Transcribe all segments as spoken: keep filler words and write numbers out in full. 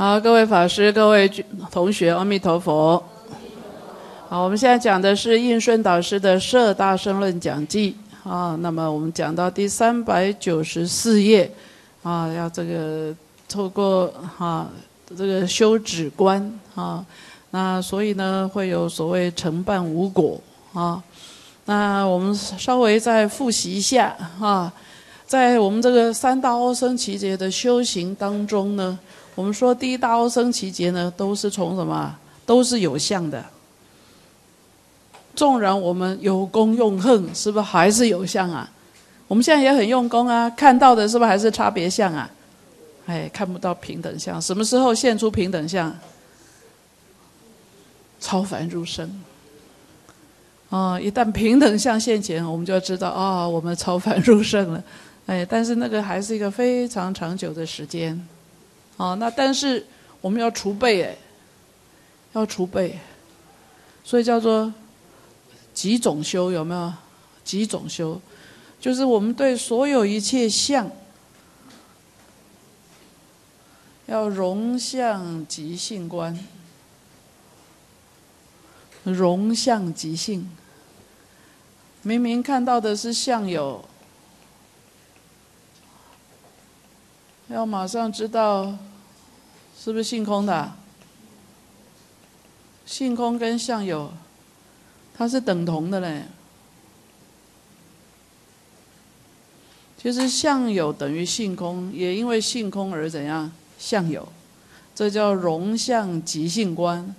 好，各位法师、各位同学，阿弥陀佛。好，我们现在讲的是印顺导师的《摄大乘论讲记》啊。那么我们讲到第三百九十四页啊，要这个透过啊这个修止观啊，那所以呢会有所谓成办无果啊。那我们稍微再复习一下啊，在我们这个三大阿僧祇劫的修行当中呢。 我们说第一大阿僧祇劫呢，都是从什么？都是有相的。纵然我们有功用恨，是不是还是有相啊？我们现在也很用功啊，看到的是不是还是差别相啊？哎，看不到平等相。什么时候现出平等相？超凡入生。啊、哦，一旦平等相现前，我们就知道啊、哦，我们超凡入圣了。哎，但是那个还是一个非常长久的时间。 啊，那但是我们要储备哎，要储备，所以叫做几种修有没有？几种修，就是我们对所有一切相，要容相即性观，容相即性。明明看到的是相有，要马上知道。 是不是性空的、啊？性空跟相有，它是等同的嘞。其实相有等于性空，也因为性空而怎样？相有，这叫容相即性观。《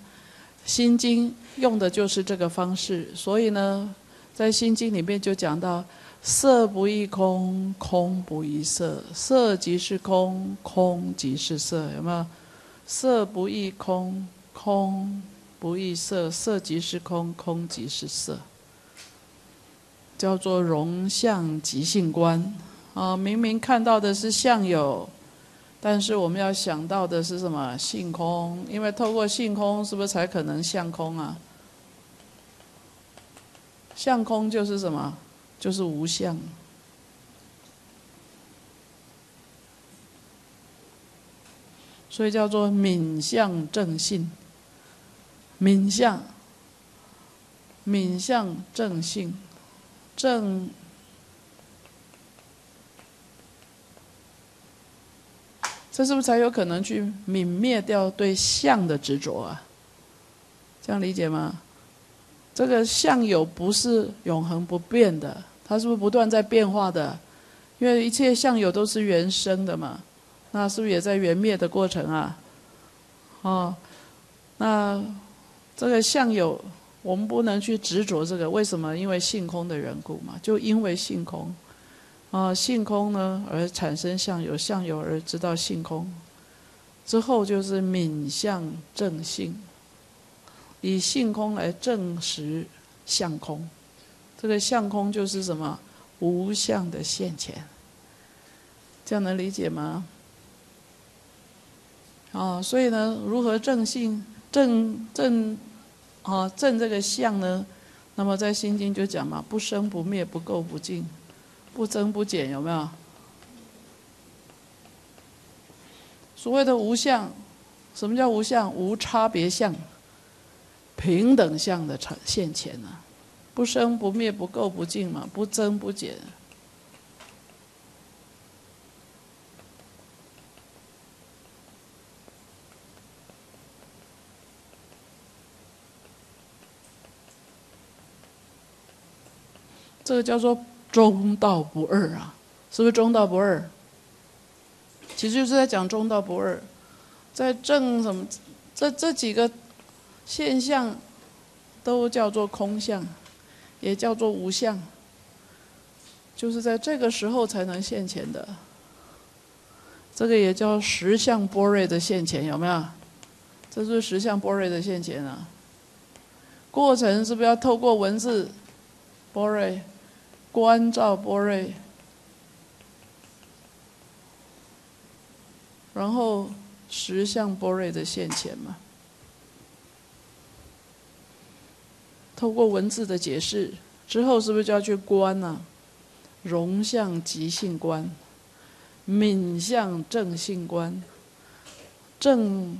心经》用的就是这个方式，所以呢，在《心经》里面就讲到：色不异空，空不异色，色即是空，空即是色，有没有？ 色不异空，空不异色，色即是空，空即是色，叫做容相即性观啊！明明看到的是相有，但是我们要想到的是什么？性空，因为透过性空，是不是才可能相空啊？相空就是什么？就是无相。 所以叫做敏相正性，敏相，敏相正性，正这是不是才有可能去泯灭掉对相的执着啊？这样理解吗？这个相有不是永恒不变的，它是不是不断在变化的？因为一切相有都是原生的嘛。 那是不是也在缘灭的过程啊？哦，那这个相有，我们不能去执着这个，为什么？因为性空的缘故嘛，就因为性空，啊、哦，性空呢而产生相有，相有而知道性空，之后就是泯相正性，以性空来证实相空，这个相空就是什么？无相的现前，这样能理解吗？ 啊，所以呢，如何正性正正啊正这个相呢？那么在《心经》就讲嘛，不生不灭，不垢不净，不增不减，有没有？所谓的无相，什么叫无相？无差别相，平等相的现前啊，不生不灭，不垢不净嘛，不增不减。 这个叫做中道不二啊，是不是中道不二？其实就是在讲中道不二，在正什么这这几个现象都叫做空相，也叫做无相，就是在这个时候才能现前的。这个也叫实相般若的现前，有没有？这是实相般若的现前啊。过程是不是要透过文字？ 般若，观照般若，然后实相般若的现前嘛。透过文字的解释之后，是不是就要去观呢、啊？容相即性观，泯相正性观，证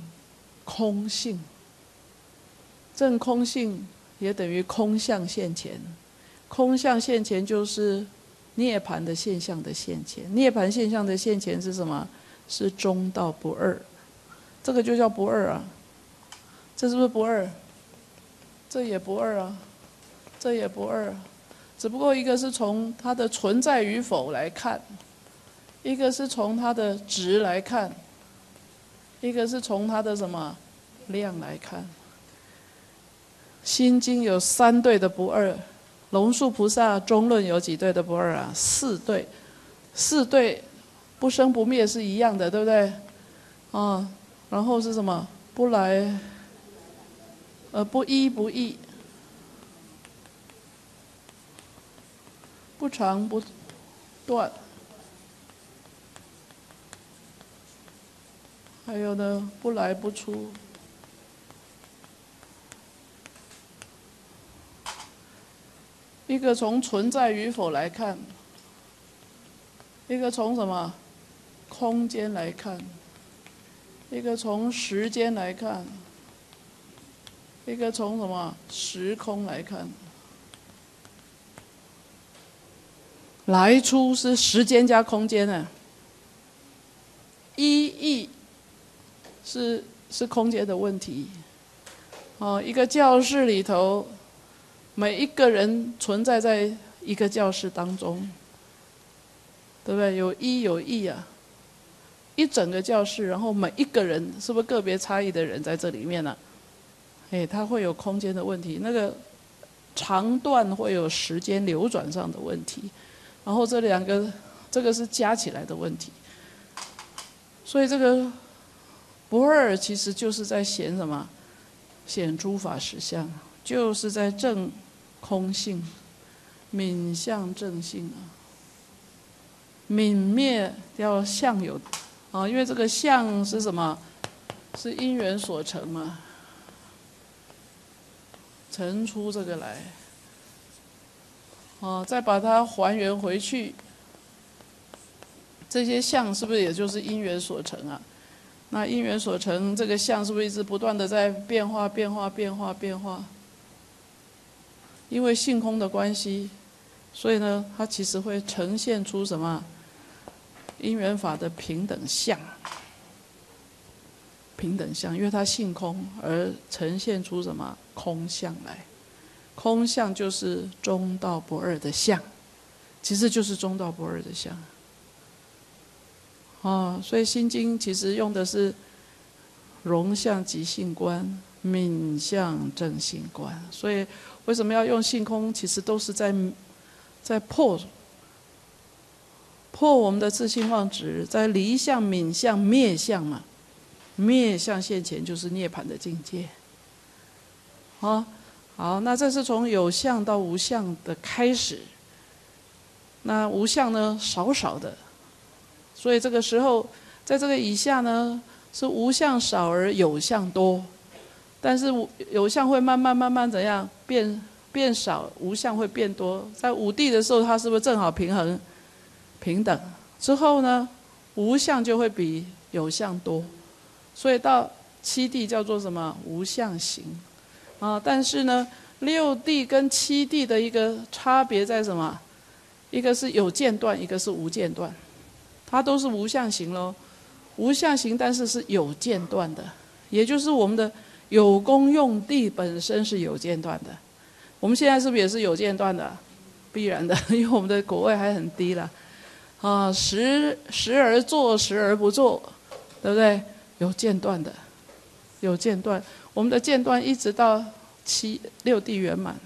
空性，证空性也等于空相现前。空相现前就是涅槃的现象的现前。涅槃现象的现前是什么？是中道不二，这个就叫不二啊。这是不是不二？这也不二啊，这也不二啊。只不过一个是从它的存在与否来看，一个是从它的值来看，一个是从它的什么量来看。《心经》有三对的不二，龙树菩萨中论有几对的不二啊？四对，四对不生不灭是一样的，对不对？啊，然后是什么？不来，呃，不依不异。 不长不断，还有呢，不来不出，一个从存在与否来看，一个从什么空间来看，一个从时间来看，一个从什么时空来看。 来出是时间加空间呢、啊，一意是是空间的问题。哦，一个教室里头，每一个人存在在一个教室当中，对不对？有一有意啊，一整个教室，然后每一个人是不是个别差异的人在这里面呢、啊？哎，他会有空间的问题，那个长段会有时间流转上的问题。 然后这两个，这个是加起来的问题，所以这个不二其实就是在显什么？显诸法实相，就是在证空性，泯相正性啊。泯灭要相有啊，因为这个相是什么？是因缘所成嘛，成出这个来。 哦，再把它还原回去，这些相是不是也就是因缘所成啊？那因缘所成，这个相是不是一直不断的在变化、变化、变化、变化？因为性空的关系，所以呢，它其实会呈现出什么？因缘法的平等相，平等相，因为它性空而呈现出什么空相来。 空相就是中道不二的相，其实就是中道不二的相。哦，所以《心经》其实用的是容相即性观、泯相正性观。所以为什么要用性空？其实都是在在破破我们的自性妄执，在离相、泯相、灭相嘛。灭相现前就是涅槃的境界。啊。 好，那这是从有相到无相的开始。那无相呢，少少的，所以这个时候，在这个以下呢，是无相少而有相多，但是有相会慢慢慢慢怎样变变少，无相会变多。在五地的时候，它是不是正好平衡、平等？之后呢，无相就会比有相多，所以到七地叫做什么？无相行。 啊，但是呢，六地跟七地的一个差别在什么？一个是有间断，一个是无间断，它都是无相行咯。无相行，但是是有间断的，也就是我们的有功用地本身是有间断的。我们现在是不是也是有间断的、啊？必然的，因为我们的果位还很低啦。啊，时时而做，时而不做，对不对？有间断的，有间断。 我们的间断一直到七六地圆满，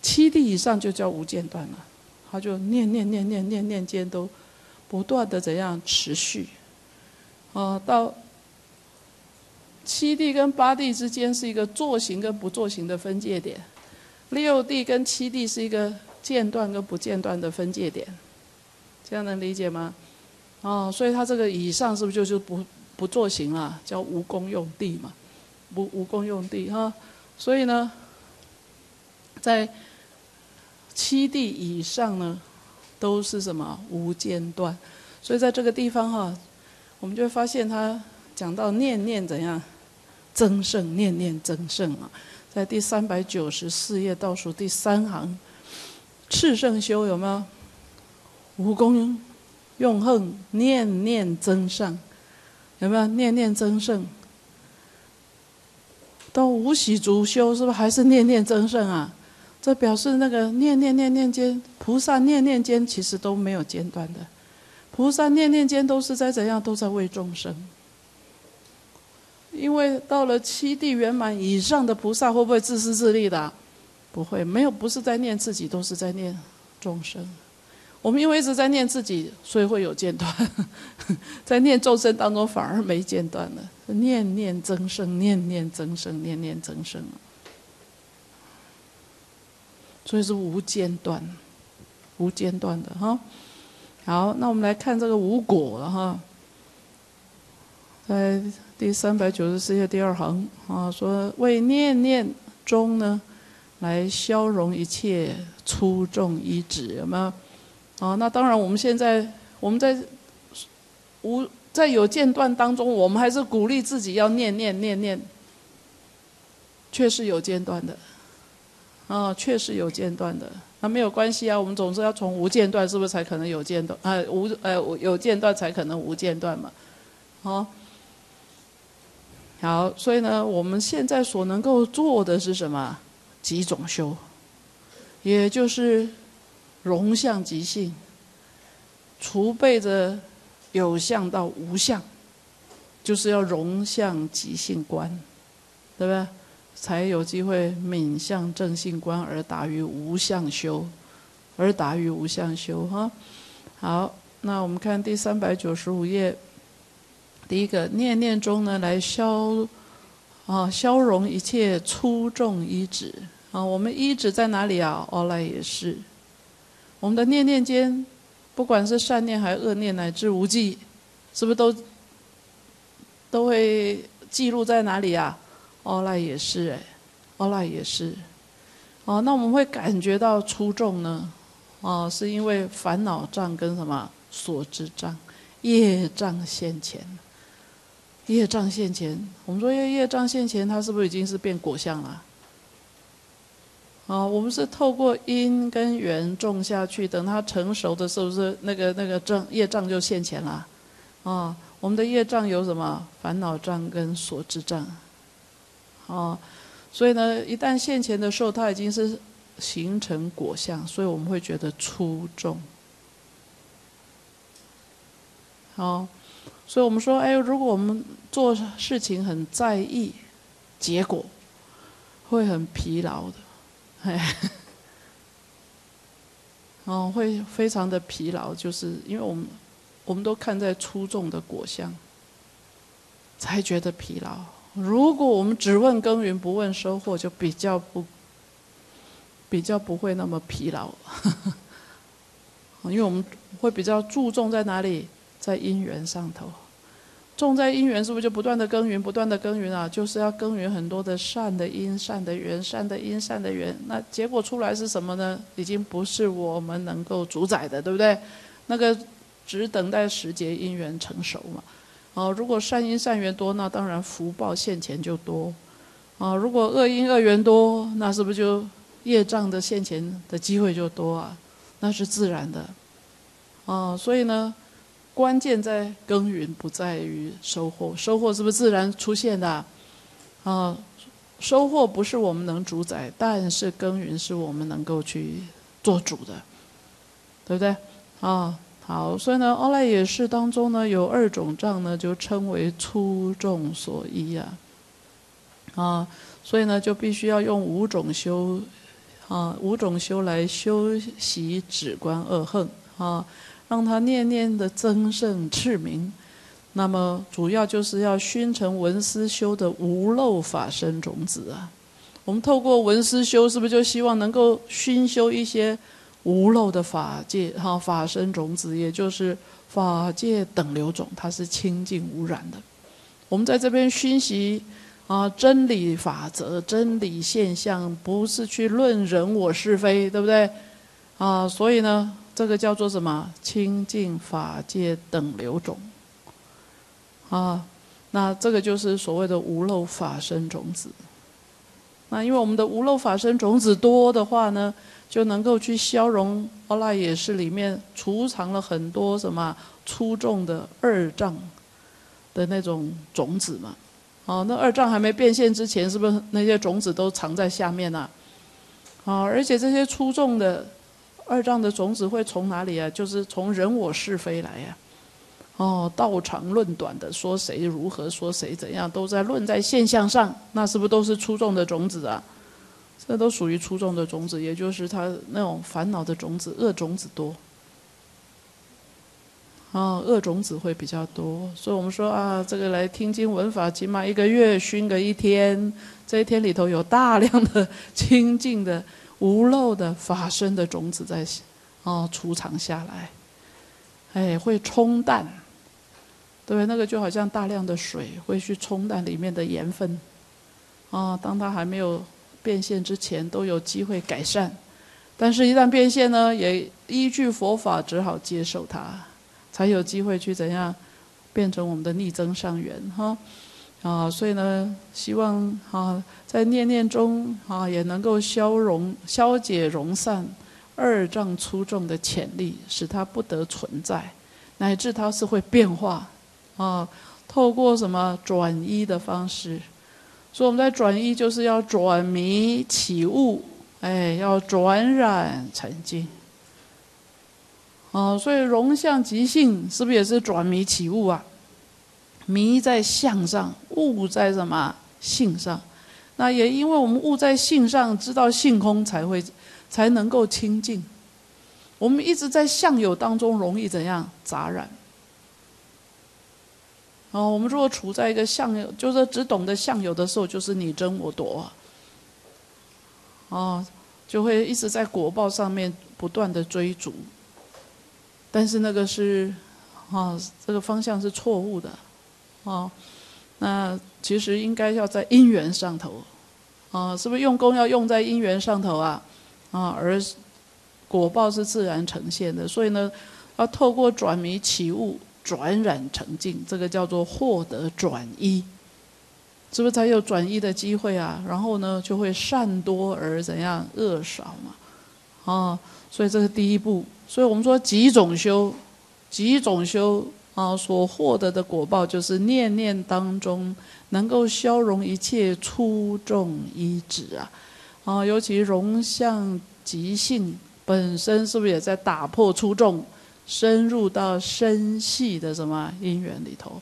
七地以上就叫无间断了。它就念念念念念念间都不断的怎样持续，啊，到七地跟八地之间是一个作行跟不作行的分界点，六地跟七地是一个间断跟不间断的分界点，这样能理解吗？啊，所以它这个以上是不是就是不不作行了，叫无功用地嘛？ 无无功用地哈，所以呢，在七地以上呢，都是什么无间断，所以在这个地方哈，我们就会发现它讲到念念怎样增胜，念念增胜啊，在第三百九十四页倒数第三行，炽盛修有没有？无功用恨，念念增上，有没有？念念增胜。 到无喜足修，是不是还是念念增胜啊？这表示那个念念念念间，菩萨念念间其实都没有间断的，菩萨念念间都是在怎样，都在为众生。因为到了七地圆满以上的菩萨，会不会自私自利的、啊？不会，没有，不是在念自己，都是在念众生。我们因为一直在念自己，所以会有间断，在念众生当中反而没间断了。 念念增生，念念增生，念念增生，所以是无间断，无间断的哈。好，那我们来看这个无果了哈，在第三百九十四页第二行啊，说为念念中呢，来消融一切粗重依止，有没有？啊，那当然，我们现在我们在无。 在有间断当中，我们还是鼓励自己要念念念念，确实有间断的，啊、哦，确实有间断的，那、啊、没有关系啊，我们总是要从无间断，是不是才可能有间断？啊，无呃有间断才可能无间断嘛，哦，好，所以呢，我们现在所能够做的是什么？几种修，也就是容相即性，储备着。 有相到无相，就是要容相即性观，对不对？才有机会泯相正性观而达于无相修，而达于无相修哈。好，那我们看第三百九十五页，第一个念念中呢来消啊消融一切粗重依止啊，我们依止在哪里啊？阿赖耶识，我们的念念间。 不管是善念还是恶念，乃至无记，是不是都都会记录在哪里啊？阿赖耶识，哎，阿赖耶识。哦，那我们会感觉到粗重呢，哦，是因为烦恼障跟什么所知障、业障现前。业障现前，我们说业业障现前，它是不是已经是变果相了？ 啊、哦，我们是透过因跟缘种下去，等它成熟的时候，是那个那个障业障就现前了。啊、哦，我们的业障有什么？烦恼障跟所知障。哦，所以呢，一旦现前的时候，它已经是形成果相，所以我们会觉得粗重。好、哦，所以我们说，哎，如果我们做事情很在意结果，会很疲劳的。 哎，哦，会非常的疲劳，就是因为我们我们都看在粗重的果相，才觉得疲劳。如果我们只问耕耘不问收获，就比较不比较不会那么疲劳，因为我们会比较注重在哪里，在因缘上头，重在因缘，是不是就不断的耕耘，不断的耕耘啊？就是要耕耘很多的善的因、善的缘、善的因、善的缘。那结果出来是什么呢？已经不是我们能够主宰的，对不对？那个只等待时节因缘成熟嘛。哦，如果善因善缘多，那当然福报现前就多。啊、哦，如果恶因恶缘多，那是不是就业障的现前的机会就多啊？那是自然的。哦，所以呢。 关键在耕耘，不在于收获。收获是不是自然出现的？啊、呃，收获不是我们能主宰，但是耕耘是我们能够去做主的，对不对？啊，好，所以呢，阿赖耶识当中呢，有二种障呢，就称为粗重所依啊。啊，所以呢，就必须要用五种修，啊，五种修来修习止观二恨啊。 让他念念的增盛炽明，那么主要就是要熏成闻思修的无漏法身种子啊。我们透过闻思修，是不是就希望能够熏修一些无漏的法界哈法身种子，也就是法界等流种，它是清净无染的。我们在这边熏习啊真理法则、真理现象，不是去论人我是非，对不对？啊，所以呢。 这个叫做什么？清净法界等流种，啊，那这个就是所谓的无漏法身种子。那因为我们的无漏法身种子多的话呢，就能够去消融阿赖耶识里面储藏了很多什么粗重的二障的那种种子嘛。哦，那二障还没变现之前，是不是那些种子都藏在下面啊？啊、哦，而且这些粗重的二障的种子会从哪里啊？就是从人我是非来呀、啊。 哦，道长论短的，说谁如何，说谁怎样，都在论在现象上，那是不是都是粗重的种子啊？这都属于粗重的种子，也就是它那种烦恼的种子、恶种子多。哦，恶种子会比较多，所以我们说啊，这个来听经闻法，起码一个月熏个一天，这一天里头有大量的清净的、无漏的法身的种子在哦储藏下来，哎，会冲淡。 对，那个就好像大量的水会去冲淡里面的盐分，啊、哦，当它还没有变现之前，都有机会改善，但是，一旦变现呢，也依据佛法只好接受它，才有机会去怎样变成我们的逆增上缘哈，啊、哦，所以呢，希望啊，在念念中啊，也能够消融、消解、融散二障粗重的潜力，使它不得存在，乃至它是会变化。 啊，透过什么转依的方式，所以我们在转依就是要转迷起悟，哎，要转染成精。哦、啊，所以容相即性是不是也是转迷起悟啊？迷在相上，悟在什么性上？那也因为我们悟在性上，知道性空才会才能够清净。我们一直在相有当中，容易怎样杂染？ 哦，我们如果处在一个相有，就是只懂得相有的时候，就是你争我夺啊，哦，就会一直在果报上面不断的追逐。但是那个是，哦，这个方向是错误的，哦，那其实应该要在因缘上头，啊、哦，是不是用功要用在因缘上头啊？啊、哦，而果报是自然呈现的，所以呢，要透过转迷起悟。 转染成净，这个叫做获得转依，是不是才有转依的机会啊？然后呢，就会善多而怎样恶少嘛，啊、哦，所以这是第一步。所以我们说几种修，几种修啊、哦，所获得的果报就是念念当中能够消融一切粗重依止啊，啊、哦，尤其容相即性本身是不是也在打破粗重？ 深入到深细的什么因缘里头，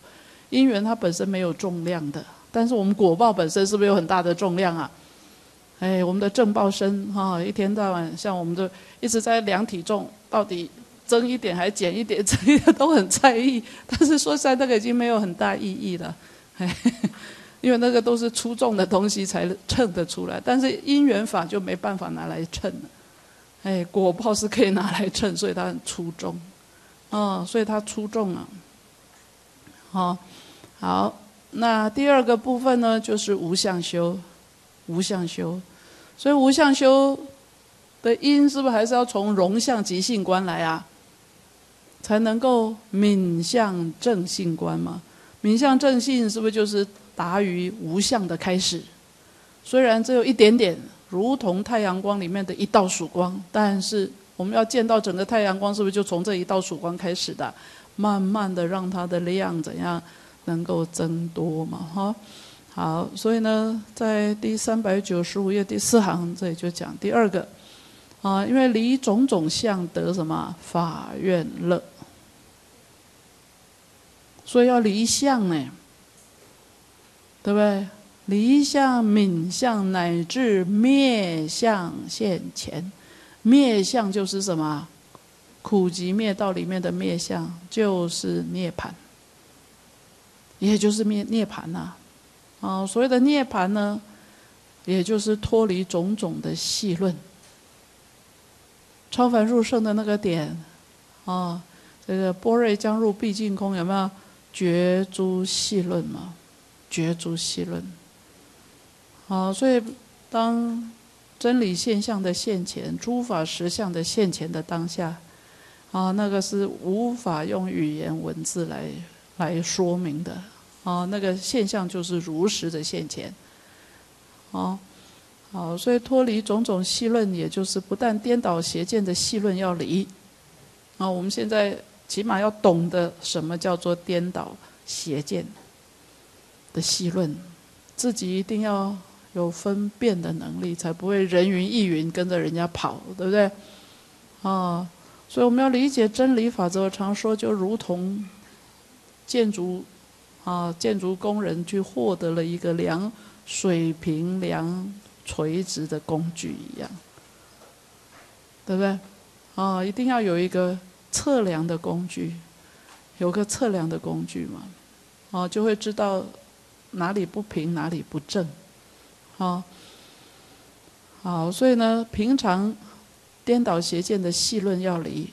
因缘它本身没有重量的，但是我们果报本身是不是有很大的重量啊？哎，我们的正报身哈、哦，一天到晚像我们就一直在量体重，到底增一点还减一点，这些都很在意。但是说实在，那个已经没有很大意义了，哎、因为那个都是粗重的东西才称得出来，但是因缘法就没办法拿来称了。哎，果报是可以拿来称，所以它很粗重。 哦，所以它出众了。哦，好，那第二个部分呢，就是无相修，无相修。所以无相修的因，是不是还是要从容相即性观来啊？才能够泯相正性观嘛？泯相正性是不是就是达于无相的开始？虽然只有一点点，如同太阳光里面的一道曙光，但是。 我们要见到整个太阳光，是不是就从这一道曙光开始的？慢慢的让它的量怎样能够增多嘛？哈，好，所以呢，在第三百九十五页第四行这里就讲第二个啊，因为离种种相得什么法愿乐，所以要离相呢，对不对？离相、泯相乃至灭相现前。 灭相就是什么？苦集灭道里面的灭相就是涅槃，也就是灭涅槃呐、啊。啊，所谓的涅槃呢，也就是脱离种种的戏论，超凡入圣的那个点。啊，这个般若将入毕竟空，有没有绝诸戏论嘛？绝诸戏论。啊，所以当。 真理现象的现前，诸法实相的现前的当下，啊，那个是无法用语言文字来来说明的，哦，那个现象就是如实的现前。哦，好，所以脱离种种戏论，也就是不但颠倒邪见的戏论要离。啊、哦，我们现在起码要懂得什么叫做颠倒邪见的戏论，自己一定要有分辨的能力，才不会人云亦云跟着人家跑，对不对？啊、哦，所以我们要理解真理法则。我常说，就如同建筑啊，建筑工人去获得了一个量水平、量垂直的工具一样，对不对？啊、哦，一定要有一个测量的工具，有个测量的工具嘛，哦，就会知道哪里不平，哪里不正，哦，好，所以呢，平常颠倒邪见的戏论要离，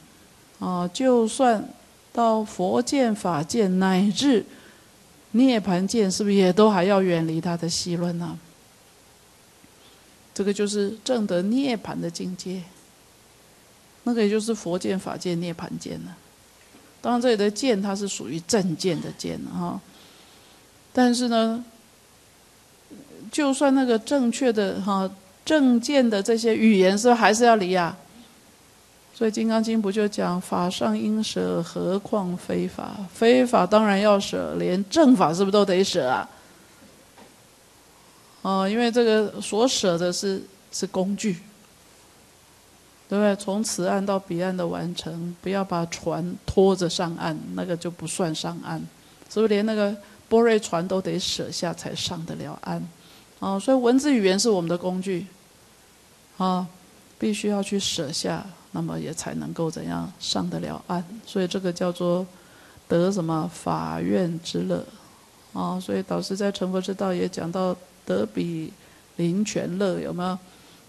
哦，就算到佛见、法见乃至涅槃见，是不是也都还要远离他的戏论呢、啊？这个就是证得涅槃的境界。那个也就是佛见、法见、涅槃见了、啊。当然，这里的见它是属于正见的见哈、啊。但是呢，就算那个正确的哈、啊、正见的这些语言，是还是要离啊。所以《金刚经》不就讲法上应舍，何况非法？非法当然要舍，连正法是不是都得舍啊？哦，因为这个所舍的是是工具。对不对？从此岸到彼岸的完成，不要把船拖着上岸，那个就不算上岸。是不是连那个波瑞船都得舍下才上得了岸？哦，所以文字语言是我们的工具，啊、哦，必须要去舍下，那么也才能够怎样上得了岸。所以这个叫做得什么法愿之乐，啊、哦，所以导师在《成佛之道》也讲到得比林泉乐，有没有？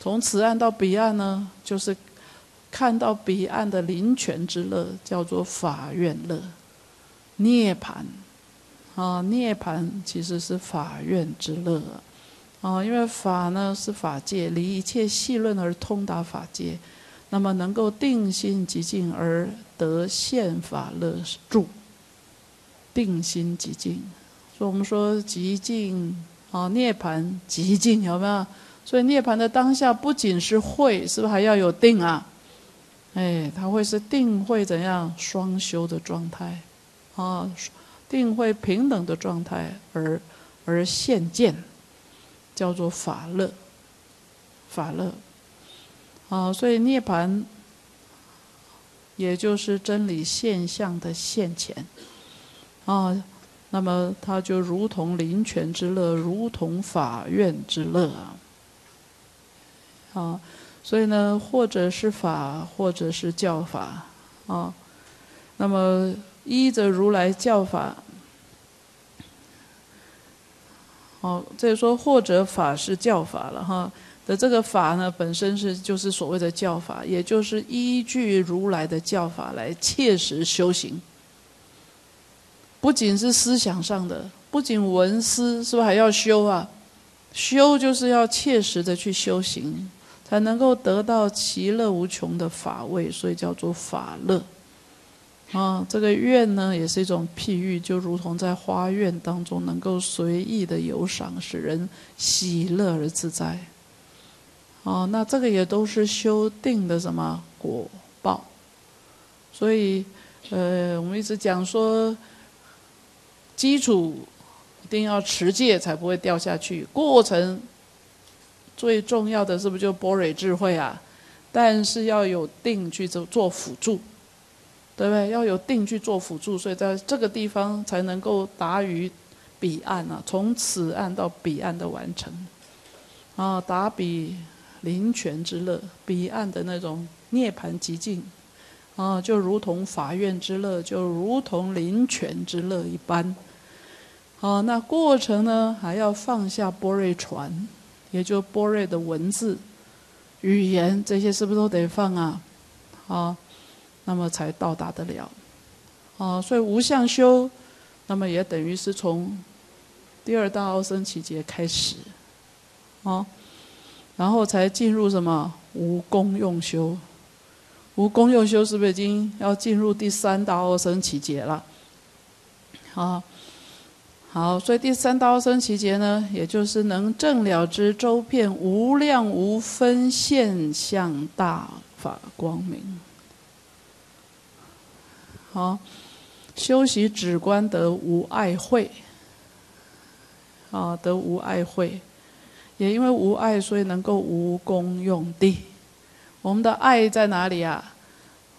从此岸到彼岸呢，就是。看到彼岸的林泉之乐，叫做法愿乐，涅槃，啊，涅槃其实是法愿之乐，啊，因为法呢是法界，离一切戏论而通达法界，那么能够定心极静而得现法乐住，定心极静，所以我们说极静啊，涅槃极静，有没有？所以涅槃的当下不仅是慧，是不是还要有定啊？哎，它会是定慧怎样双修的状态，啊，定慧平等的状态，而而现见，叫做法乐，法乐，啊，所以涅槃，也就是真理现象的现前，啊，那么它就如同林泉之乐，如同法院之乐啊，啊。所以呢，或者是法，或者是教法，啊、哦，那么依着如来教法，哦，这里说或者法是教法了哈的这个法呢，本身是就是所谓的教法，也就是依据如来的教法来切实修行，不仅是思想上的，不仅闻思，是不是还要修啊？修就是要切实的去修行。才能够得到其乐无穷的法味，所以叫做法乐。啊，这个愿呢，也是一种譬喻，就如同在花苑当中能够随意的游赏，使人喜乐而自在。哦、啊，那这个也都是修定的什么果报。所以，呃，我们一直讲说，基础一定要持戒，才不会掉下去。过程。最重要的是不是就般若智慧啊？但是要有定去做做辅助，对不对？要有定去做辅助，所以在这个地方才能够达于彼岸啊，从此岸到彼岸的完成，啊，达彼林泉之乐，彼岸的那种涅槃极境，啊，就如同法院之乐，就如同林泉之乐一般，啊，那过程呢还要放下般若船。也就般若的文字、语言这些是不是都得放啊？啊，那么才到达得了。啊，所以无相修，那么也等于是从第二大奥僧祇劫开始，啊，然后才进入什么无功用修。无功用修是不是已经要进入第三大奥僧祇劫了？啊，好，所以第三道生其节呢，也就是能正了知周遍无量无分现象大法光明。好，修习止观得无碍慧，啊，得无碍慧，也因为无碍，所以能够无功用地。我们的爱在哪里啊？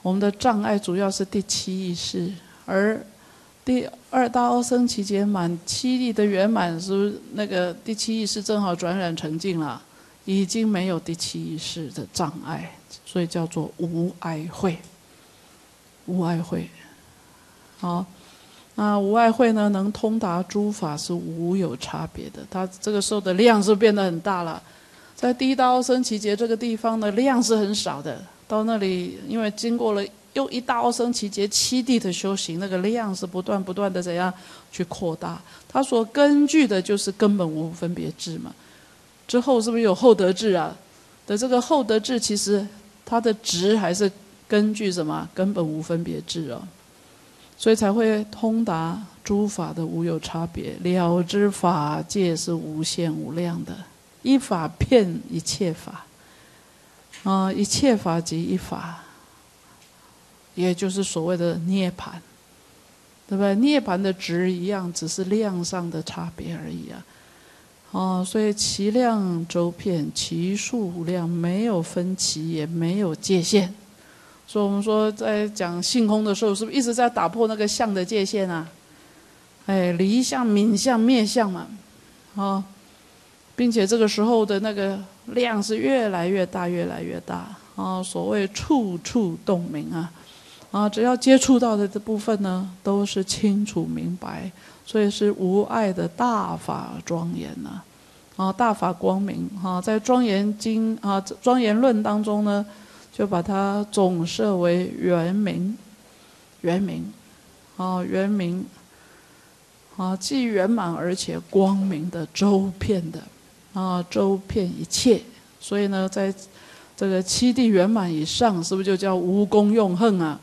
我们的障碍主要是第七意识，而 第二大奥僧祇劫满七力的圆满，是不是那个第七意识正好转染成净了？已经没有第七意识的障碍，所以叫做无碍慧。无碍慧，好，那无碍慧呢，能通达诸法是无有差别的。它这个时候的量是变得很大了，在第一大奥僧祇劫这个地方的量是很少的，到那里因为经过了 用一大奥僧祇劫七地的修行，那个量是不断不断的怎样去扩大？他所根据的就是根本无分别智嘛。之后是不是有后得智啊？的这个后得智，其实它的值还是根据什么？根本无分别智哦，所以才会通达诸法的无有差别，了知法界是无限无量的，一法遍一切法，啊、呃，一切法即一法。 也就是所谓的涅槃，对不对？涅槃的值一样，只是量上的差别而已啊。哦，所以其量周遍，其数无量，没有分歧，也没有界限。所以我们说，在讲性空的时候，是不是一直在打破那个相的界限啊？哎，离相、泯相、灭相嘛，哦，并且这个时候的那个量是越来越大，越来越大啊、哦。所谓处处洞明啊。 啊，只要接触到的这部分呢，都是清楚明白，所以是无碍的大法庄严呐、啊，啊，大法光明啊，在《庄严经》啊《庄严论》当中呢，就把它总设为圆明，圆明，啊，圆明，啊，既圆满而且光明的周遍的，啊，周遍一切，所以呢，在这个七地圆满以上，是不是就叫无功用恨啊？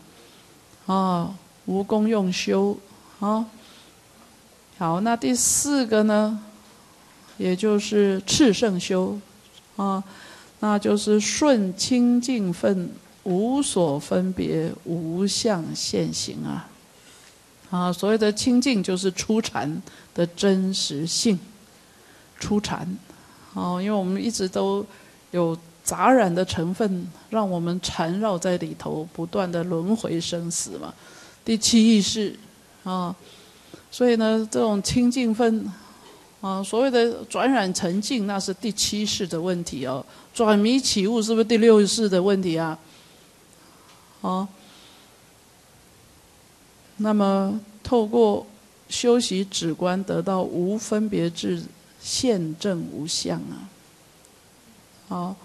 啊、哦，无功用修，啊、哦，好，那第四个呢，也就是炽盛修，啊、哦，那就是顺清净分，无所分别，无相现行啊，啊，所谓的清净就是初禅的真实性，初禅，哦，因为我们一直都有 杂染的成分让我们缠绕在里头，不断的轮回生死嘛。第七意识啊，所以呢，这种清净分啊，所谓的转染成净，那是第七世的问题哦。转迷起悟是不是第六世的问题啊？啊，那么透过修习止观，得到无分别智，现证无相啊。好、啊。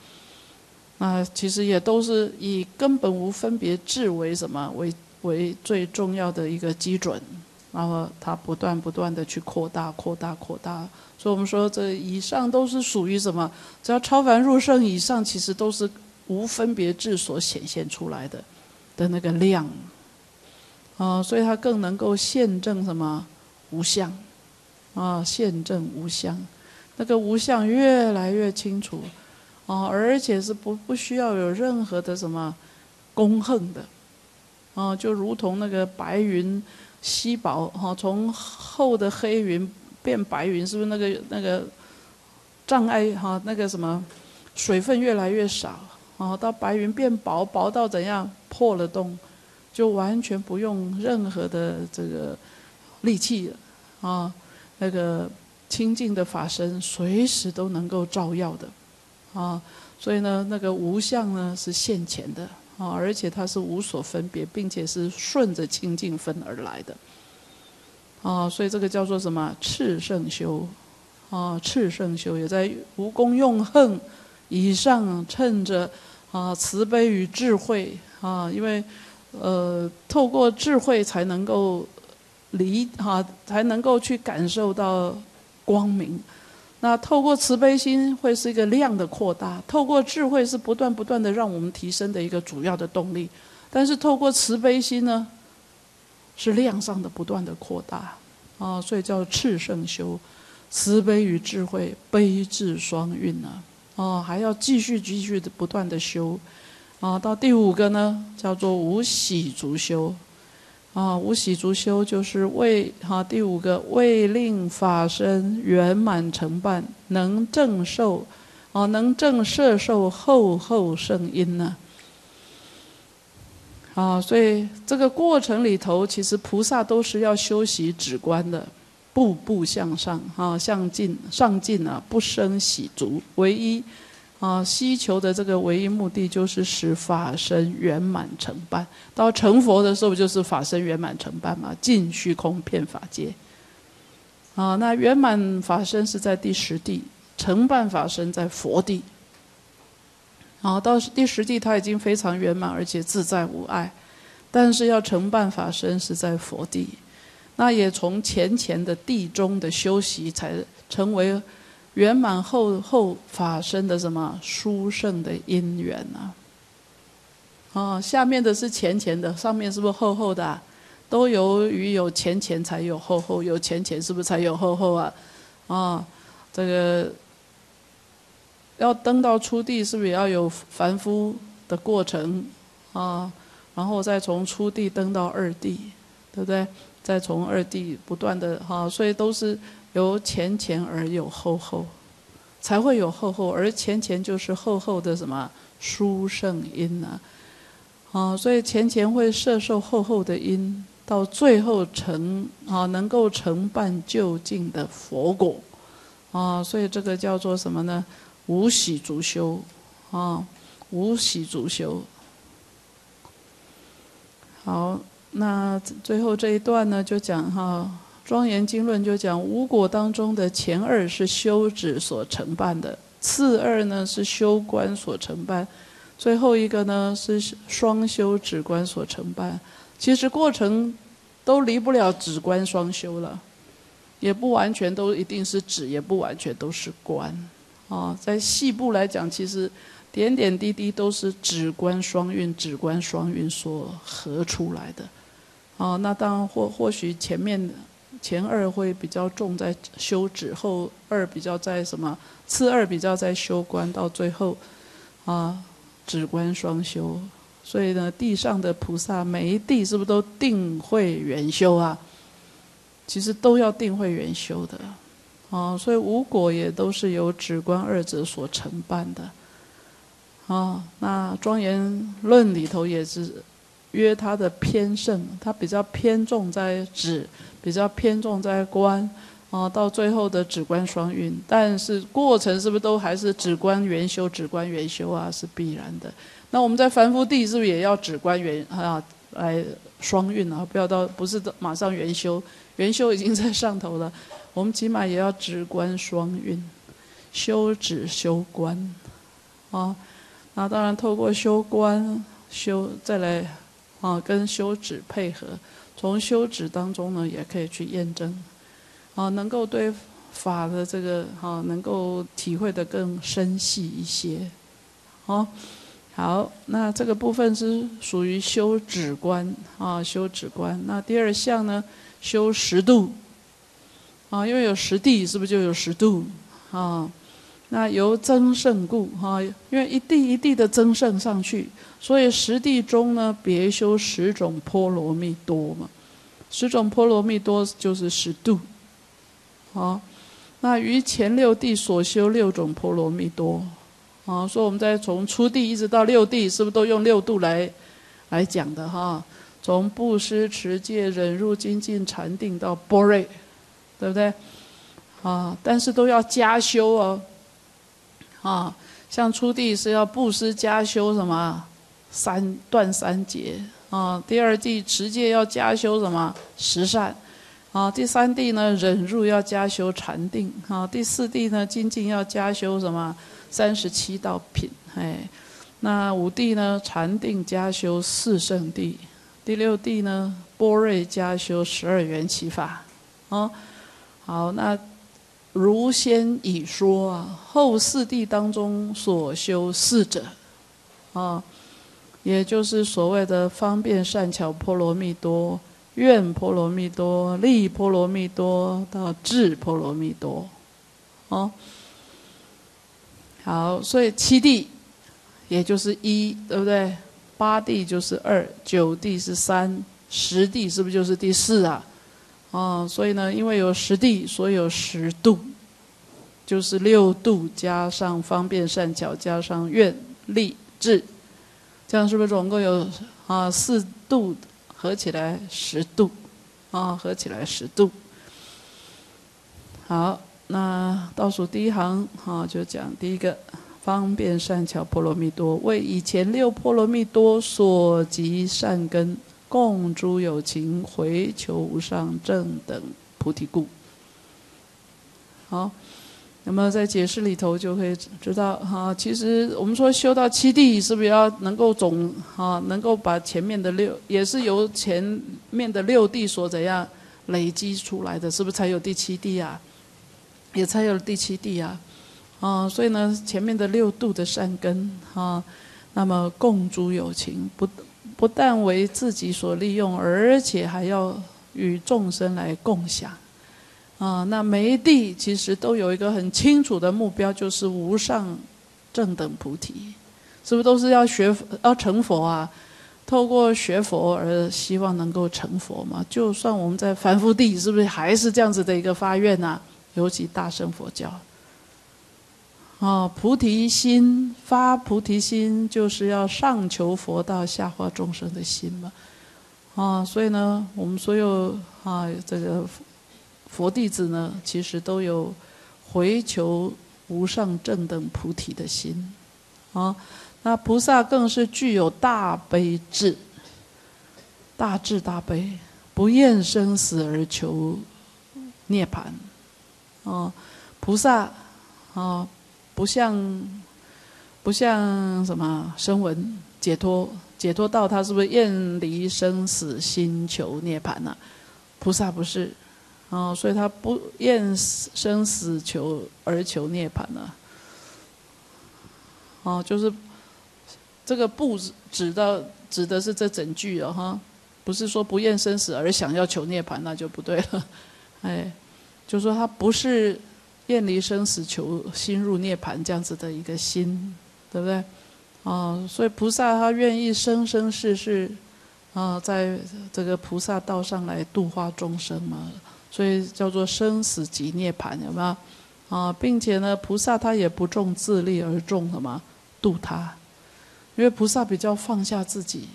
那其实也都是以根本无分别智为什么为为最重要的一个基准，然后它不断不断的去扩大扩大扩大，所以我们说这以上都是属于什么？只要超凡入圣以上，其实都是无分别智所显现出来的的那个量，啊、呃，所以它更能够现证什么无相，啊、呃，现证无相，那个无相越来越清楚。 哦，而且是不不需要有任何的什么功恨的，哦，就如同那个白云稀薄，哈、哦，从厚的黑云变白云，是不是那个那个障碍哈、哦？那个什么水分越来越少，哦，到白云变薄，薄到怎样破了洞，就完全不用任何的这个力气了，啊、哦，那个清净的法身随时都能够照耀的。 啊，所以呢，那个无相呢是现前的啊，而且它是无所分别，并且是顺着清净分而来的啊，所以这个叫做什么？炽盛修啊，炽盛修也在无功用恨以上，趁着啊慈悲与智慧啊，因为呃，透过智慧才能够离啊，才能够去感受到光明。 那透过慈悲心会是一个量的扩大，透过智慧是不断不断的让我们提升的一个主要的动力。但是透过慈悲心呢，是量上的不断的扩大，啊，所以叫次圣修，慈悲与智慧，悲智双运啊，哦，还要继续继续的不断的修，啊，到第五个呢，叫做无喜足修，啊，无喜足修就是为哈、啊、第五个为令法身圆满成办，能正受，啊，能正摄受厚厚圣因呢、啊。 啊，所以这个过程里头，其实菩萨都是要修习止观的，步步向上，啊，向进上进啊，不生喜足。唯一，啊，希求的这个唯一目的就是使法身圆满成办。到成佛的时候，就是法身圆满成办嘛，尽虚空遍法界。啊，那圆满法身是在第十地，成办法身在佛地。 然后到第十地，他已经非常圆满，而且自在无碍。但是要成办法身是在佛地，那也从前前的地中的修习，才成为圆满后后法身的什么殊胜的因缘啊！哦，下面的是前前的，上面是不是后后的、啊？都由于有前前才有后后，有前前是不是才有后后啊？啊、哦，这个。 要登到初地，是不是也要有凡夫的过程啊？然后再从初地登到二地，对不对？再从二地不断的哈、啊，所以都是由前前而有后后，才会有后后，而前前就是后后的什么殊胜因啊！啊，所以前前会摄受后后的因，到最后成啊，能够成办究竟的佛果啊！所以这个叫做什么呢？ 无喜足修，啊、哦，无喜足修。好，那最后这一段呢，就讲哈、哦《庄严经论》就讲五果当中的前二是修止所承办的，次二呢是修观所承办，最后一个呢是双修止观所承办。其实过程都离不了止观双修了，也不完全都一定是止，也不完全都是观。 哦，在细部来讲，其实点点滴滴都是止观双运、止观双运所合出来的。哦，那当然或或许前面前二会比较重在修止，后二比较在什么？次二比较在修观，到最后啊，止观双修。所以呢，地上的菩萨每一地是不是都定慧圆修啊？其实都要定慧圆修的。 哦，所以五果也都是由止观二者所承办的。哦，那《庄严论》里头也是约它的偏胜，它比较偏重在止，比较偏重在观。哦，到最后的止观双运，但是过程是不是都还是止观圆修、止观圆修啊？是必然的。那我们在凡夫地是不是也要止观圆啊来双运啊？不要到不是马上圆修，圆修已经在上头了。 我们起码也要止观双运，修止修观，啊，那当然透过修观修再来啊，跟修止配合，从修止当中呢，也可以去验证，啊，能够对法的这个啊，能够体会得更深细一些，啊，好，那这个部分是属于修止观啊，修止观。那第二项呢，修十度。 啊，因为有十地，是不是就有十度？啊，那由增胜故，哈、啊，因为一地一地的增胜上去，所以十地中呢，别修十种波罗蜜多嘛。十种波罗蜜多就是十度。啊，那于前六地所修六种波罗蜜多，啊，所以我们在从初地一直到六地，是不是都用六度来来讲的哈、啊？从布施、持戒、忍辱、精进、禅定到般若。 对不对？啊，但是都要加修哦。啊，像初地是要布施加修什么三断三结啊，第二地持戒要加修什么十善啊，第三地呢忍辱要加修禅定啊，第四地呢精进要加修什么三十七道品哎，那五地呢禅定加修四圣谛，第六地呢般若加修十二缘起法。 哦，好，那如先已说啊，后四地当中所修四者，啊、哦，也就是所谓的方便善巧波罗蜜多、愿婆罗蜜多、力婆罗蜜多到智婆罗蜜多，哦，好，所以七地也就是一，对不对？八地就是二，九地是三，十地是不是就是第四啊？哦，所以呢，因为有十地，所以有十度，就是六度加上方便善巧加上愿力智，这样是不是总共有啊四度？合起来十度，啊、哦，合起来十度。好，那倒数第一行啊、哦，就讲第一个方便善巧波罗蜜多，为以前六波罗蜜多所及善根，共诸有情回求无上正等菩提故。好，那么在解释里头就会知道啊，其实我们说修到七地是不是要能够总啊，能够把前面的六，也是由前面的六地所怎样累积出来的，是不是才有第七地啊？也才有第七地啊，啊，所以呢，前面的六度的善根啊，那么共诸有情，不不但为自己所利用，而且还要与众生来共享。啊、嗯，那每一地其实都有一个很清楚的目标，就是无上正等菩提，是不是都是要学要成佛啊？透过学佛而希望能够成佛嘛？就算我们在凡夫地，是不是还是这样子的一个发愿啊？尤其大乘佛教，哦，菩提心发菩提心，就是要上求佛道，下化众生的心嘛。啊、哦，所以呢，我们所有啊这个。佛弟子呢，其实都有回求无上正等菩提的心，啊，那菩萨更是具有大悲智，大智大悲，不厌生死而求涅槃，哦、啊，菩萨，啊，不像不像什么声闻解脱，解脱道他是不是厌离生死心求涅槃呢、啊？菩萨不是。哦，所以他不厌生死求而求涅槃呢、啊。哦，就是这个不指到指的是这整句了、哦、哈，不是说不厌生死而想要求涅槃，那就不对了。哎，就说他不是厌离生死求心入涅槃这样子的一个心，对不对？哦，所以菩萨他愿意生生世世啊、哦，在这个菩萨道上来度化众生嘛。所以叫做生死即涅槃，有没有？啊，并且呢，菩萨他也不重自利而重什么度他，因为菩萨比较放下自己，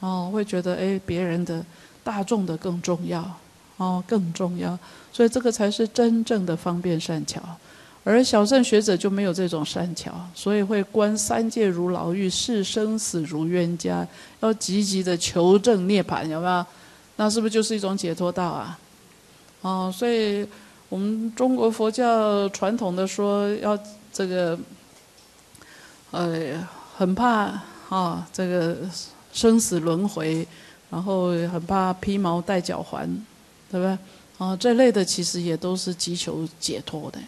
哦，会觉得哎，别人的、大众的更重要，哦，更重要。所以这个才是真正的方便善巧，而小乘学者就没有这种善巧，所以会观三界如牢狱，视生死如冤家，要积极的求证涅槃，有没有？那是不是就是一种解脱道啊？哦，所以我们中国佛教传统的说要这个，呃，很怕啊、哦，这个生死轮回，然后很怕披毛戴脚环，对不对？啊、哦，这类的其实也都是急求解脱的。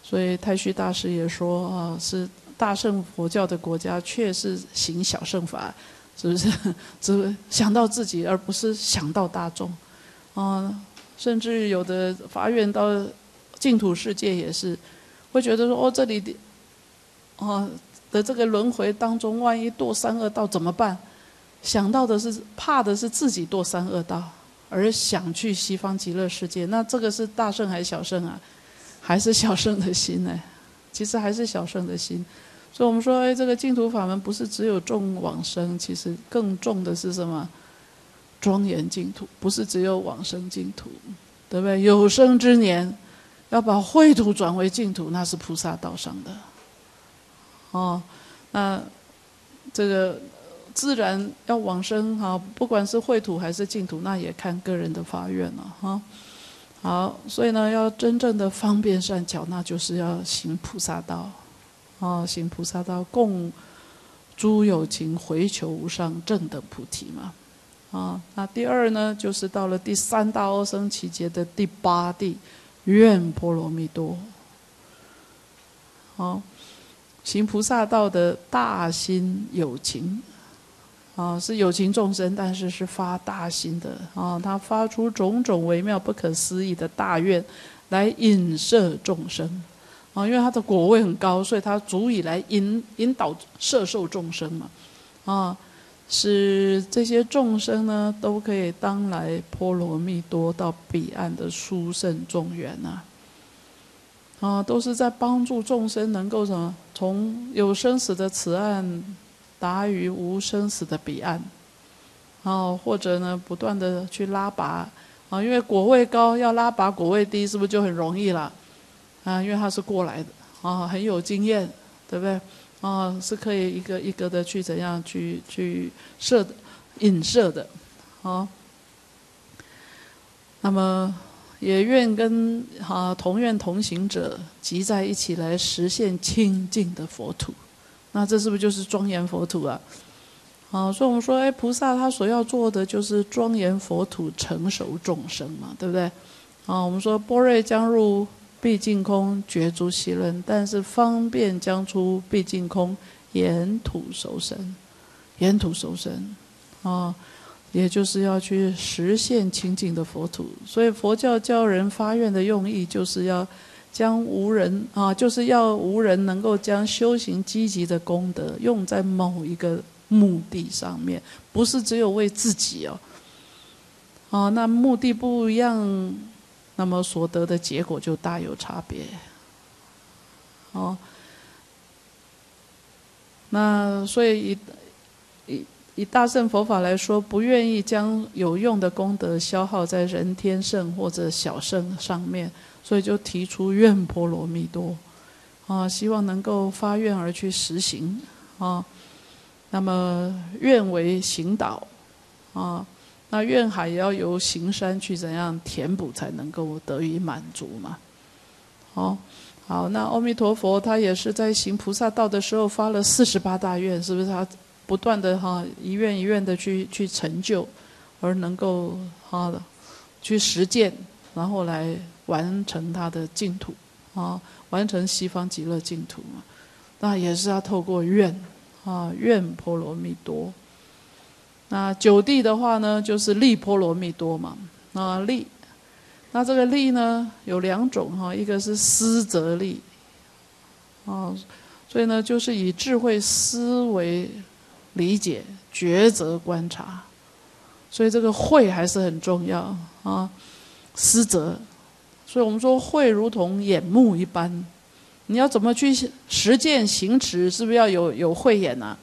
所以太虚大师也说啊、哦，是大乘佛教的国家确是行小乘法，是不是？只是想到自己，而不是想到大众，啊、哦。甚至有的发愿到净土世界也是，会觉得说哦，这里的哦的这个轮回当中，万一堕三恶道怎么办？想到的是怕的是自己堕三恶道，而想去西方极乐世界，那这个是大乘还是小乘啊？还是小乘的心呢、欸？其实还是小乘的心。所以我们说，哎，这个净土法门不是只有重往生，其实更重的是什么？庄严净土，不是只有往生净土，对不对？有生之年，要把秽土转为净土，那是菩萨道上的。哦，那这个自然要往生哈，不管是秽土还是净土，那也看个人的发愿了哈。好，所以呢，要真正的方便善巧，那就是要行菩萨道，哦，行菩萨道，共诸有情回求无上正等菩提嘛。啊，那第二呢，就是到了第三大阿僧祇劫的第八地，愿波罗蜜多。好、哦，行菩萨道的大心有情，啊，是有情众生，但是是发大心的啊，他发出种种微妙、不可思议的大愿，来引摄众生啊，因为他的果位很高，所以他足以来引引导摄受众生嘛，啊，使这些众生呢都可以当来波罗蜜多到彼岸的殊胜众缘啊。 啊，都是在帮助众生能够什么？从有生死的此岸，达于无生死的彼岸。啊，或者呢，不断的去拉拔啊，因为果位高，要拉拔果位低，是不是就很容易了？啊，因为他是过来的啊，很有经验，对不对？啊，是可以一个一个的去怎样去去摄引摄的。啊，那么。 也愿跟啊同愿同行者集在一起来实现清净的佛土，那这是不是就是庄严佛土啊？啊，所以我们说，哎，菩萨他所要做的就是庄严佛土，成熟众生嘛，对不对？啊，我们说般若将入毕竟空，觉诸戏论，但是方便将出毕竟空，言土熟身，言土熟身，啊。 也就是要去实现清净的佛土，所以佛教教人发愿的用意，就是要将无人啊，就是要无人能够将修行积极的功德用在某一个目的上面，不是只有为自己哦。啊，那目的不一样，那么所得的结果就大有差别。哦，那所以一。 以大乘佛法来说，不愿意将有用的功德消耗在人天圣或者小圣上面，所以就提出愿波罗蜜多，啊，希望能够发愿而去实行啊。那么愿为行导，啊，那愿海也要由行山去怎样填补才能够得以满足嘛。好，好，那阿弥陀佛他也是在行菩萨道的时候发了四十八大愿，是不是他？ 不断的哈，一愿一愿的去去成就，而能够哈的去实践，然后来完成他的净土啊，完成西方极乐净土嘛。那也是要透过愿啊，愿波罗蜜多。那九地的话呢，就是力波罗蜜多嘛。啊，力，那这个力呢有两种哈，一个是思则力啊，所以呢就是以智慧思维。 理解、抉择、观察，所以这个慧还是很重要啊。思则，所以我们说慧如同眼目一般，你要怎么去实践行持，是不是要有有慧眼啊？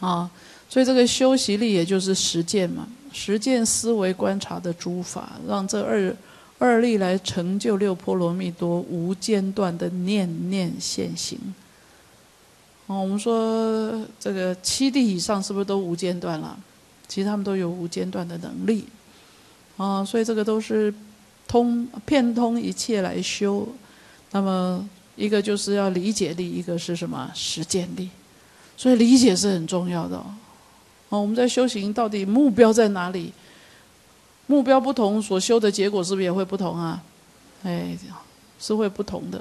啊，所以这个修习力也就是实践嘛，实践思维观察的诸法，让这二二力来成就六波罗蜜多无间断的念念现行。 哦，我们说这个七地以上是不是都无间断了？其实他们都有无间断的能力，啊、哦，所以这个都是通遍通一切来修。那么一个就是要理解力，一个是什么实践力，所以理解是很重要的哦。哦，我们在修行到底目标在哪里？目标不同，所修的结果是不是也会不同啊？哎，是会不同的，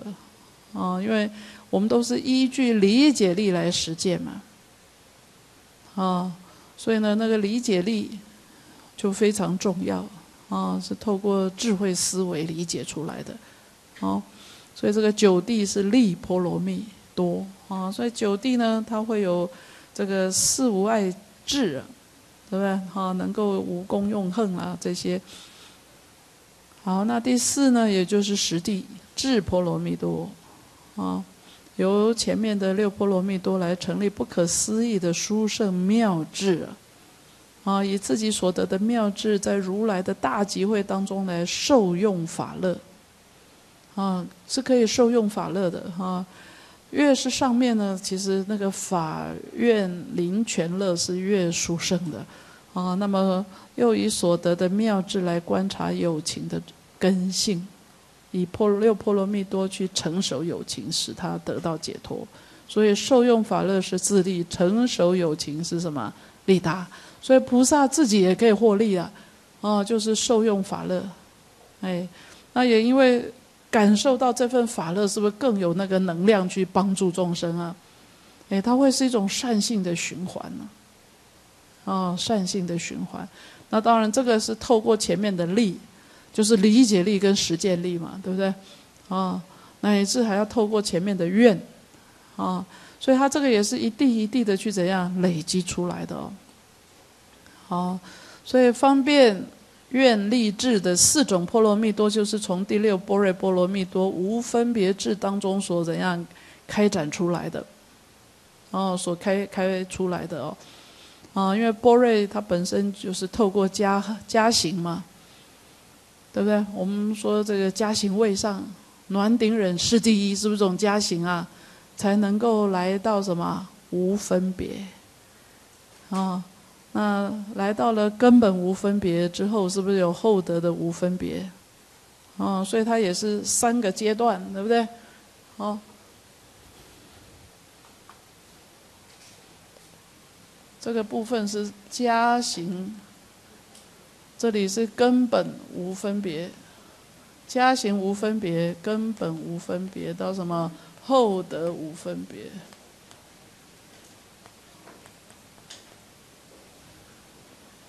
啊、哦，因为。 我们都是依据理解力来实践嘛，啊，所以呢，那个理解力就非常重要啊，是透过智慧思维理解出来的，哦、啊，所以这个九地是力波罗蜜多啊，所以九地呢，它会有这个四无碍智、啊，对不对？啊，能够无功用恨啊这些。好，那第四呢，也就是十地智波罗蜜多，啊。 由前面的六波罗蜜多来成立不可思议的殊胜妙智，啊，以自己所得的妙智，在如来的大集会当中来受用法乐，啊，是可以受用法乐的哈、啊。越是上面呢，其实那个法愿灵泉乐是越殊胜的，啊，那么又以所得的妙智来观察有情的根性。 以破六波罗蜜多去成熟有情，使他得到解脱。所以受用法乐是自利，成熟有情是什么？利他。所以菩萨自己也可以获利啊，哦，就是受用法乐。哎，那也因为感受到这份法乐，是不是更有那个能量去帮助众生啊？哎，它会是一种善性的循环呢、啊。啊，善性的循环。那当然，这个是透过前面的力，就是理解力跟实践力嘛，对不对？啊，那乃至还要透过前面的愿，啊，所以它这个也是一地一地的去怎样累积出来的哦。好，所以方便愿力智的四种波罗蜜多，就是从第六般若波罗蜜多无分别智当中所怎样开展出来的，哦，所开开出来的哦。 啊，因为般若它本身就是透过加加行嘛，对不对？我们说这个加行位上，暖顶忍是第一，是不是这种加行啊？才能够来到什么无分别？啊，那来到了根本无分别之后，是不是有后得的无分别？啊，所以它也是三个阶段，对不对？哦。 这个部分是加行，这里是根本无分别，加行无分别，根本无分别，到什么后得无分别。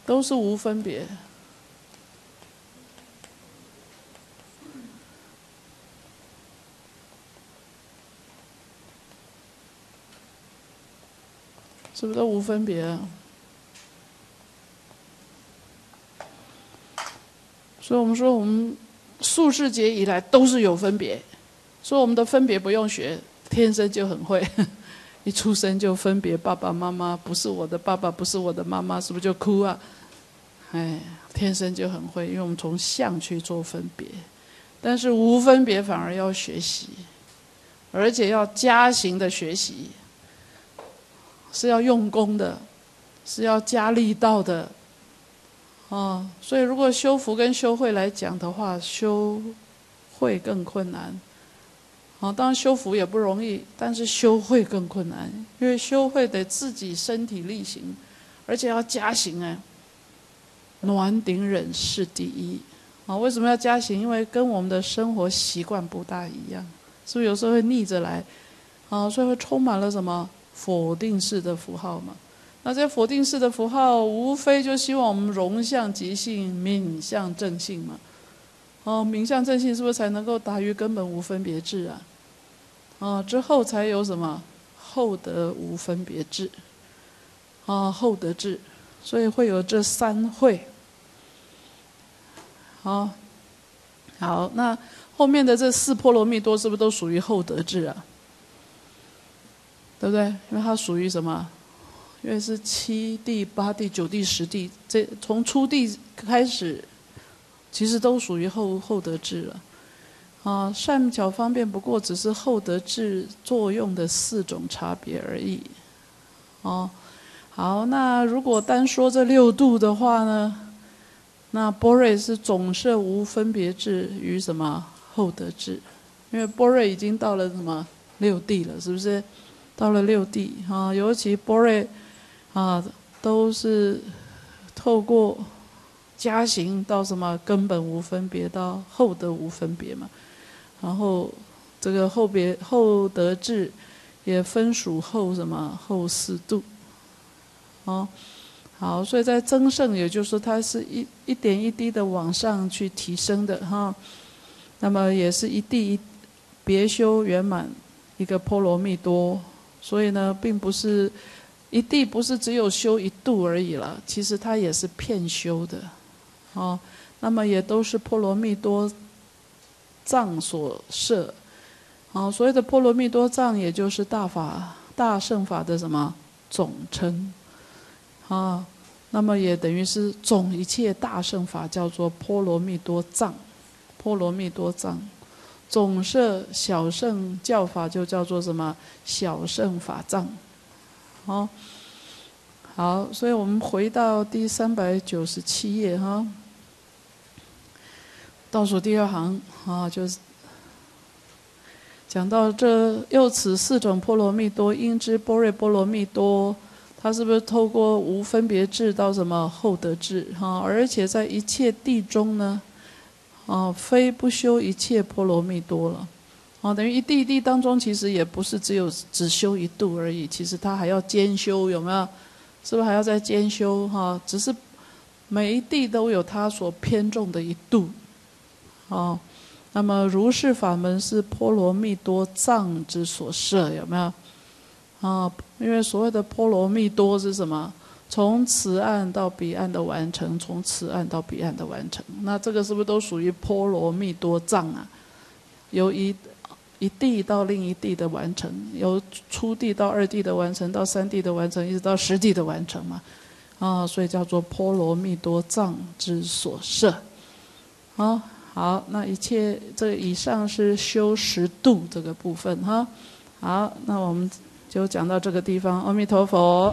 都是无分别。是不是都无分别啊？所以我们说，我们数世劫以来都是有分别，所以我们的分别不用学，天生就很会，一出生就分别爸爸妈妈，不是我的爸爸，不是我的妈妈，是不是就哭啊？哎，天生就很会，因为我们从相去做分别，但是无分别反而要学习，而且要加行的学习。 是要用功的，是要加力道的，啊，所以如果修福跟修慧来讲的话，修慧更困难。啊，当然修福也不容易，但是修慧更困难，因为修慧得自己身体力行，而且要加行哎。暖顶忍是第一，啊，为什么要加行？因为跟我们的生活习惯不大一样，是不是有时候会逆着来？啊，所以会充满了什么？ 否定式的符号嘛，那这否定式的符号，无非就希望我们容向即性，敏向正性嘛。哦，敏向正性是不是才能够达于根本无分别智啊？哦，之后才有什么后得无分别智，哦，后得智，所以会有这三会。好，好，那后面的这四波罗蜜多是不是都属于后得智啊？ 对不对？因为它属于什么？因为是七地、八地、九地、十地，这从初地开始，其实都属于后后得智了。啊，善巧方便不过只是后得智作用的四种差别而已。哦、啊，好，那如果单说这六度的话呢，那般若是总摄无分别智与什么后得智，因为般若已经到了什么六地了，是不是？ 到了六地啊，尤其般若啊，都是透过加行到什么根本无分别，到后得无分别嘛。然后这个后别后得智也分属后什么后四度。哦、啊，好，所以在增胜，也就是说它是一一点一滴的往上去提升的哈、啊。那么也是一地一别修圆满一个波罗蜜多。 所以呢，并不是一地不是只有修一度而已了，其实它也是片修的，哦，那么也都是波罗蜜多藏所摄，哦，所谓的波罗蜜多藏，也就是大法大乘法的什么总称，啊，那么也等于是总一切大乘法叫做波罗蜜多藏，波罗蜜多藏。 总摄小乘教法就叫做什么小乘法藏，哦，好，所以我们回到第三百九十七页哈，倒数第二行啊，就是讲到这又此四种波罗蜜多应知般若波罗蜜多，它是不是透过无分别智到什么后得智哈、啊？而且在一切地中呢？ 哦，非不修一切波罗蜜多了，哦，等于一地一地当中，其实也不是只有只修一度而已，其实它还要兼修，有没有？是不是还要再兼修哈？只是每一地都有它所偏重的一度，哦。那么如是法门是波罗蜜多藏之所摄，有没有？啊，因为所谓的波罗蜜多是什么？从此岸到彼岸的完成，从此岸到彼岸的完成，那这个是不是都属于波罗蜜多藏啊？由一一地到另一地的完成，由初地到二地的完成，到三地的完成，一直到十地的完成嘛，啊，所以叫做波罗蜜多藏之所摄。啊，好，那一切这以上是修十度这个部分哈。好，那我们就讲到这个地方，阿弥陀佛。